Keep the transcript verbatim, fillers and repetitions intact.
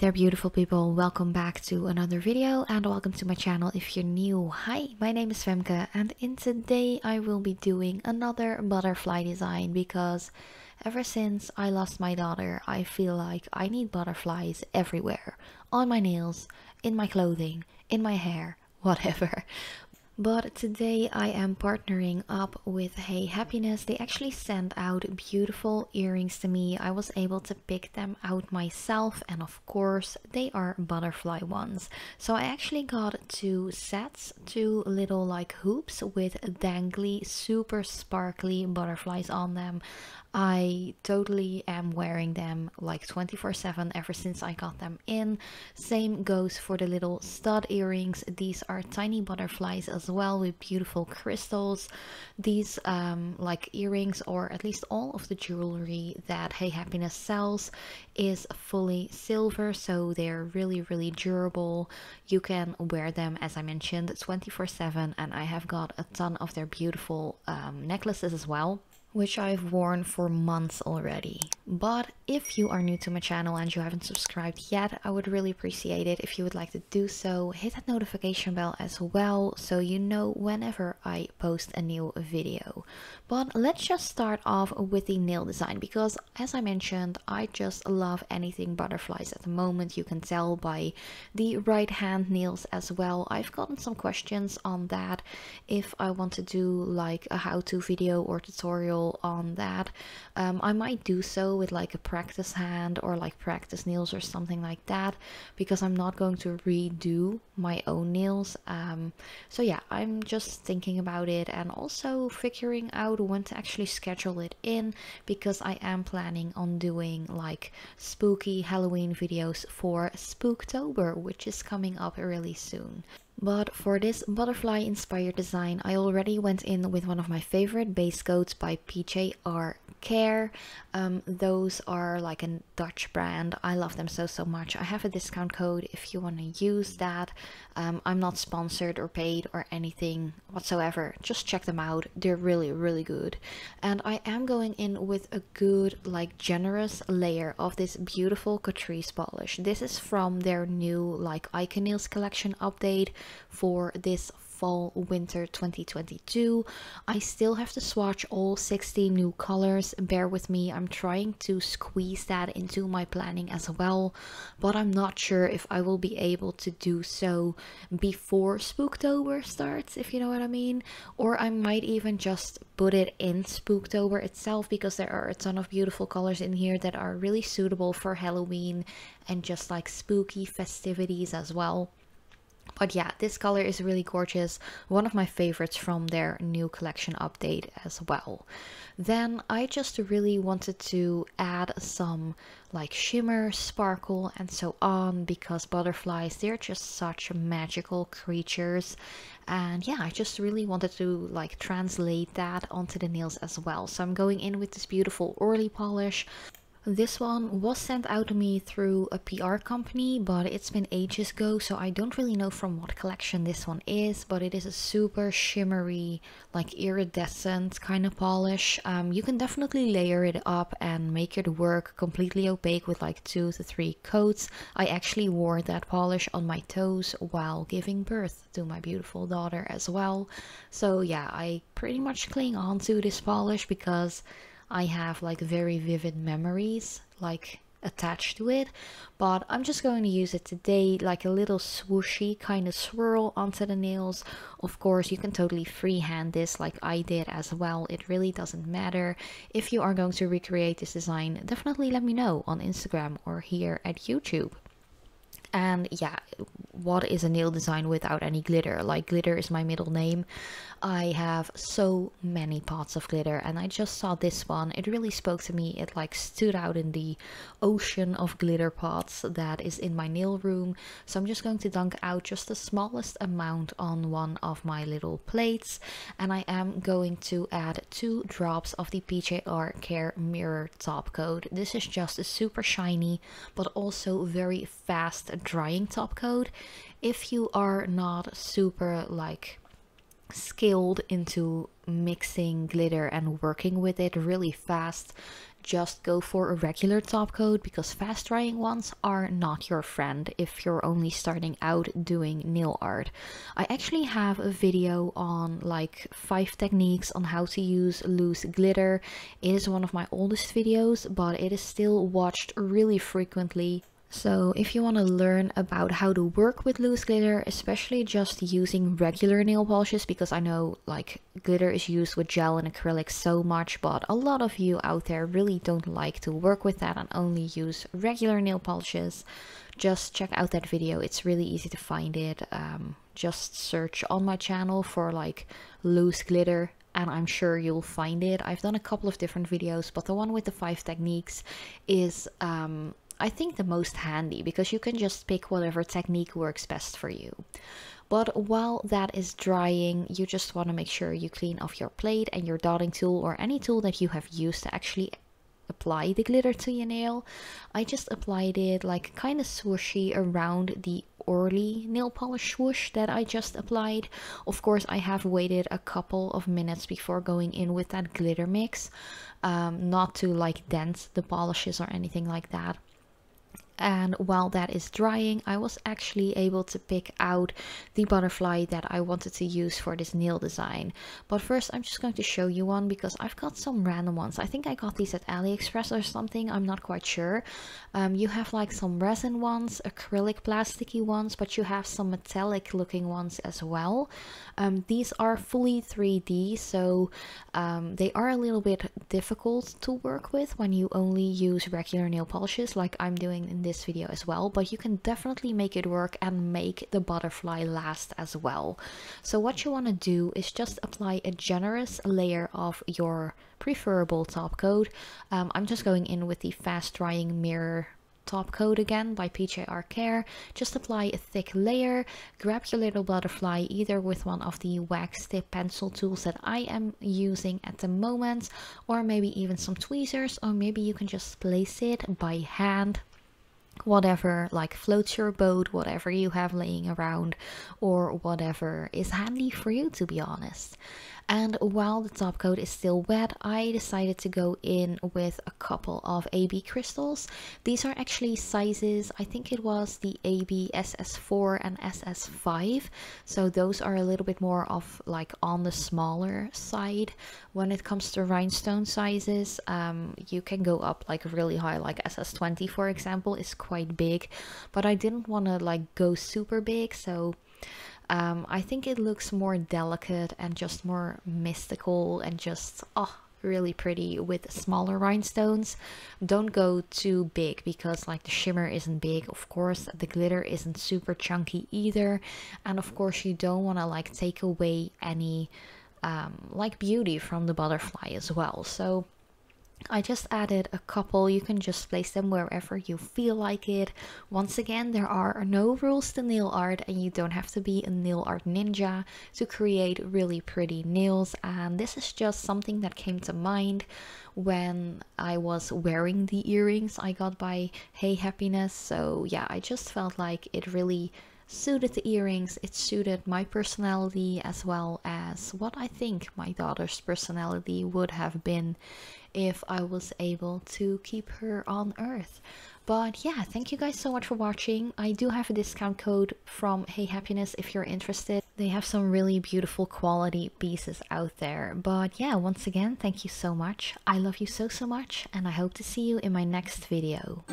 there, beautiful people. Welcome back to another video and welcome to my channel if you're new. Hi, my name is Femke and in today I will be doing another butterfly design because ever since I lost my daughter, I feel like I need butterflies everywhere. On my nails, in my clothing, in my hair, whatever. But today I am partnering up with Hey Happiness. They actually send out beautiful earrings to me. I was able to pick them out myself and of course they are butterfly ones. So I actually got two sets, two little like hoops with dangly, super sparkly butterflies on them. I totally am wearing them like twenty-four seven ever since I got them in. Same goes for the little stud earrings. These are tiny butterflies as well with beautiful crystals. These um, like earrings, or at least all of the jewelry that Hey Happiness sells, is fully silver, so they're really really durable. You can wear them, as I mentioned, twenty-four seven, and I have got a ton of their beautiful um, necklaces as well, which I've worn for months already. But if you are new to my channel and you haven't subscribed yet, I would really appreciate it if you would like to do so. Hit that notification bell as well, so you know whenever I post a new video. But let's just start off with the nail design, because as I mentioned, I just love anything butterflies at the moment. You can tell by the right hand nails as well. I've gotten some questions on that, if I want to do like a how-to video or tutorial on that. um, I might do so with like a practice hand or like practice nails or something like that, because I'm not going to redo my own nails. Um, so yeah, I'm just thinking about it and also figuring out when to actually schedule it in, because I am planning on doing like spooky Halloween videos for Spooktober, which is coming up really soon. But for this butterfly inspired design, I already went in with one of my favorite base coats by P J R Care. Um, those are like a Dutch brand. I love them so so much. I have a discount code if you want to use that. Um, I'm not sponsored or paid or anything whatsoever. Just check them out. They're really really good. And I am going in with a good like generous layer of this beautiful Catrice polish. This is from their new like Iconils collection update for this fall winter twenty twenty-two. I still have to swatch all sixty new colors. Bear with me, I'm trying to squeeze that into my planning as well, but I'm not sure if I will be able to do so before Spooktober starts, if you know what I mean. Or I might even just put it in Spooktober itself, because there are a ton of beautiful colors in here that are really suitable for Halloween and just like spooky festivities as well. But yeah, this color is really gorgeous. One of my favorites from their new collection update as well. Then I just really wanted to add some like shimmer, sparkle and so on, because butterflies, they're just such magical creatures. And yeah, I just really wanted to like translate that onto the nails as well. So I'm going in with this beautiful Orly polish. This one was sent out to me through a P R company, but it's been ages ago, so I don't really know from what collection this one is, but it is a super shimmery, like iridescent kind of polish. Um, you can definitely layer it up and make it work completely opaque with like two to three coats. I actually wore that polish on my toes while giving birth to my beautiful daughter as well. So yeah, I pretty much cling on to this polish because I have like very vivid memories like attached to it. But I'm just going to use it today like a little swooshy kind of swirl onto the nails. Of course, you can totally freehand this like I did as well. It really doesn't matter. If you are going to recreate this design, definitely let me know on Instagram or here at YouTube. And yeah, what is a nail design without any glitter? Like, glitter is my middle name. I have so many pots of glitter, and I just saw this one. It really spoke to me. It like stood out in the ocean of glitter pots that is in my nail room. So I'm just going to dunk out just the smallest amount on one of my little plates, and I am going to add two drops of the P J R Care Mirror Top Coat. This is just a super shiny but also very fast drying top coat. If you are not super like skilled into mixing glitter and working with it really fast, just go for a regular top coat, because fast drying ones are not your friend if you're only starting out doing nail art. I actually have a video on like five techniques on how to use loose glitter. It is one of my oldest videos, but it is still watched really frequently. So if you want to learn about how to work with loose glitter, especially just using regular nail polishes, because I know like glitter is used with gel and acrylic so much, but a lot of you out there really don't like to work with that and only use regular nail polishes, just check out that video. It's really easy to find it. Um, just search on my channel for like loose glitter and I'm sure you'll find it. I've done a couple of different videos, but the one with the five techniques is... Um, I think the most handy, because you can just pick whatever technique works best for you. But while that is drying, you just want to make sure you clean off your plate and your dotting tool, or any tool that you have used to actually apply the glitter to your nail. I just applied it like kind of swooshy around the Orly nail polish swoosh that I just applied. Of course, I have waited a couple of minutes before going in with that glitter mix, um, not to like dent the polishes or anything like that. And while that is drying, I was actually able to pick out the butterfly that I wanted to use for this nail design. But first I'm just going to show you one, because I've got some random ones. I think I got these at AliExpress or something, I'm not quite sure. Um, you have like some resin ones, acrylic plasticky ones, but you have some metallic looking ones as well. Um, these are fully three D, so um, they are a little bit difficult to work with when you only use regular nail polishes like I'm doing in this This video as well, but you can definitely make it work and make the butterfly last as well. So what you want to do is just apply a generous layer of your preferable top coat. Um, I'm just going in with the fast drying mirror top coat again by P J R Care. Just apply a thick layer, grab your little butterfly either with one of the wax tip pencil tools that I am using at the moment, or maybe even some tweezers, or maybe you can just place it by hand. Whatever like floats your boat, whatever you have laying around, or whatever is handy for you, to be honest. And while the top coat is still wet, I decided to go in with a couple of A B crystals. These are actually sizes, I think it was the A B S S four and S S five. So those are a little bit more of like on the smaller side. When it comes to rhinestone sizes, um, you can go up like really high, like S S twenty, for example, is quite big. But I didn't want to like go super big, so... Um, I think it looks more delicate and just more mystical and just, oh, really pretty with smaller rhinestones. Don't go too big, because like the shimmer isn't big, of course, the glitter isn't super chunky either. And of course you don't want to like take away any um, like beauty from the butterfly as well. So I just added a couple. You can just place them wherever you feel like it. Once again, there are no rules to nail art, and you don't have to be a nail art ninja to create really pretty nails. And this is just something that came to mind when I was wearing the earrings I got by Hey Happiness. So yeah, I just felt like it really suited the earrings, it suited my personality, as well as what I think my daughter's personality would have been if I was able to keep her on Earth. But yeah, thank you guys so much for watching. I do have a discount code from Hey Happiness if you're interested. They have some really beautiful quality pieces out there. But yeah, once again, thank you so much. I love you so, so much, and I hope to see you in my next video.